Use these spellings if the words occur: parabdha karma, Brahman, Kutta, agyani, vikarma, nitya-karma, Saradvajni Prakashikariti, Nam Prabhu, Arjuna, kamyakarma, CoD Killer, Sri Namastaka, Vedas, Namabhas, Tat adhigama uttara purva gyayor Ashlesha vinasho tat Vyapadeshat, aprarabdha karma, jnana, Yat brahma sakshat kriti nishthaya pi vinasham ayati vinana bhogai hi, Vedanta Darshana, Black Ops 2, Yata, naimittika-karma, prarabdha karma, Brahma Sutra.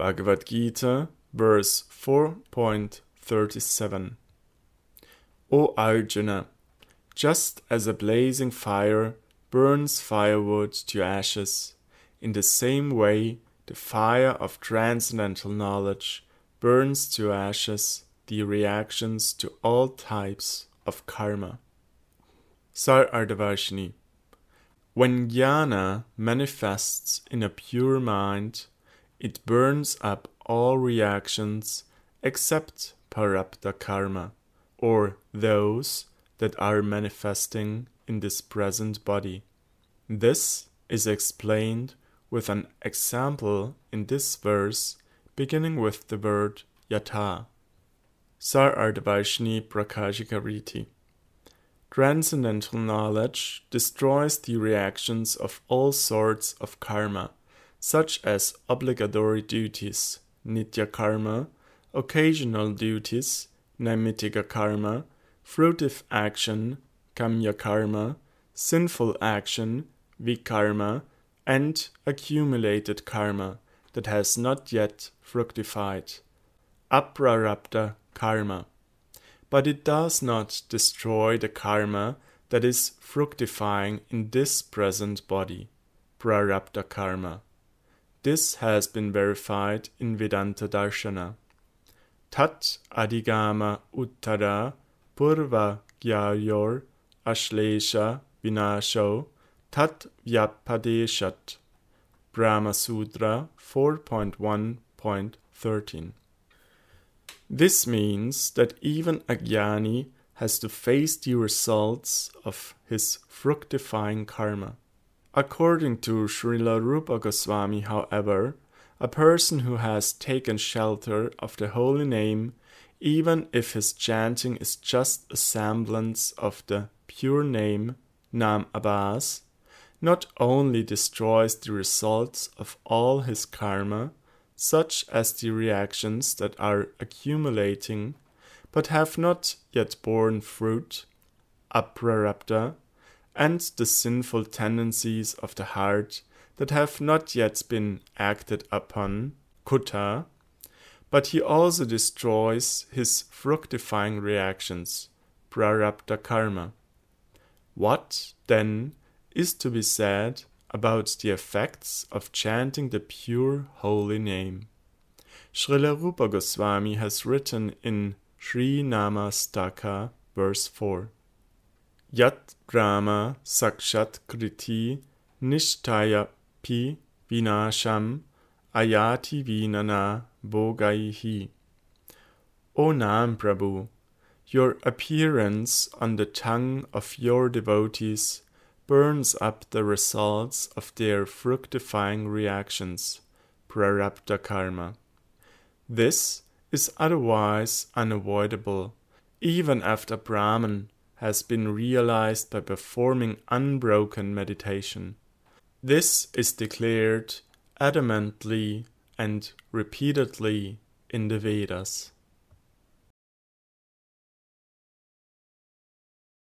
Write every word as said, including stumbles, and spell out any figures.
Bhagavad Gita, verse four point thirty-seven. O Arjuna, just as a blazing fire burns firewood to ashes, in the same way the fire of transcendental knowledge burns to ashes the reactions to all types of karma. Saradvajni. When jnana manifests in a pure mind, it burns up all reactions except parabdha karma, or those that are manifesting in this present body. This is explained with an example in this verse, beginning with the word Yata. Saradvajni Prakashikariti. Transcendental knowledge destroys the reactions of all sorts of karma, such as obligatory duties, nitya-karma, occasional duties, naimittika-karma, fruitive action, kamyakarma, sinful action, vikarma, and accumulated karma that has not yet fructified, aprarabdha karma. But it does not destroy the karma that is fructifying in this present body, prarabdha karma. This has been verified in Vedanta Darshana. Tat adhigama uttara purva gyayor Ashlesha vinasho tat Vyapadeshat. Brahma Sutra four point one point thirteen. This means that even agyani has to face the results of his fructifying karma. According to Srila Rupa Goswami, however, a person who has taken shelter of the holy name, even if his chanting is just a semblance of the pure name, Namabhas, not only destroys the results of all his karma, such as the reactions that are accumulating, but have not yet borne fruit, aprarabdha, and the sinful tendencies of the heart that have not yet been acted upon, Kutta, but he also destroys his fructifying reactions, prarabdha karma. What, then, is to be said about the effects of chanting the pure holy name? Srila Rupa Goswami has written in Sri Namastaka, verse four, Yat brahma sakshat kriti nishthaya pi vinasham ayati vinana bhogai hi. O Nam Prabhu, your appearance on the tongue of your devotees burns up the results of their fructifying reactions, prarabdha karma. This is otherwise unavoidable, even after Brahman has been realized by performing unbroken meditation. This is declared adamantly and repeatedly in the Vedas.